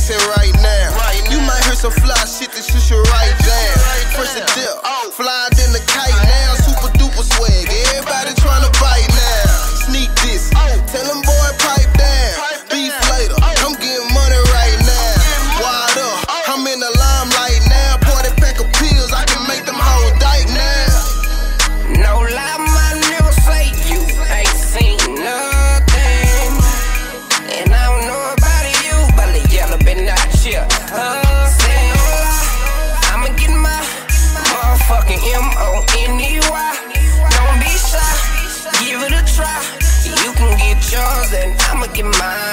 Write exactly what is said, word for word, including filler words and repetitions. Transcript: sense it right now. You might hear some fly shit that you should write down. First a dip, fly than the kite now. Super duper swag, everybody tryna bite now. Sneak this, tell them boy pipe down. Beef later, I'm getting money right now. Wide up, I'm in the limelight now. Pour that pack of pills, I can make them whole dyke now. No lie, my nigga say you ain't seen nothing. M O N E Y, don't be shy, give it a try. You can get yours and I'ma get mine.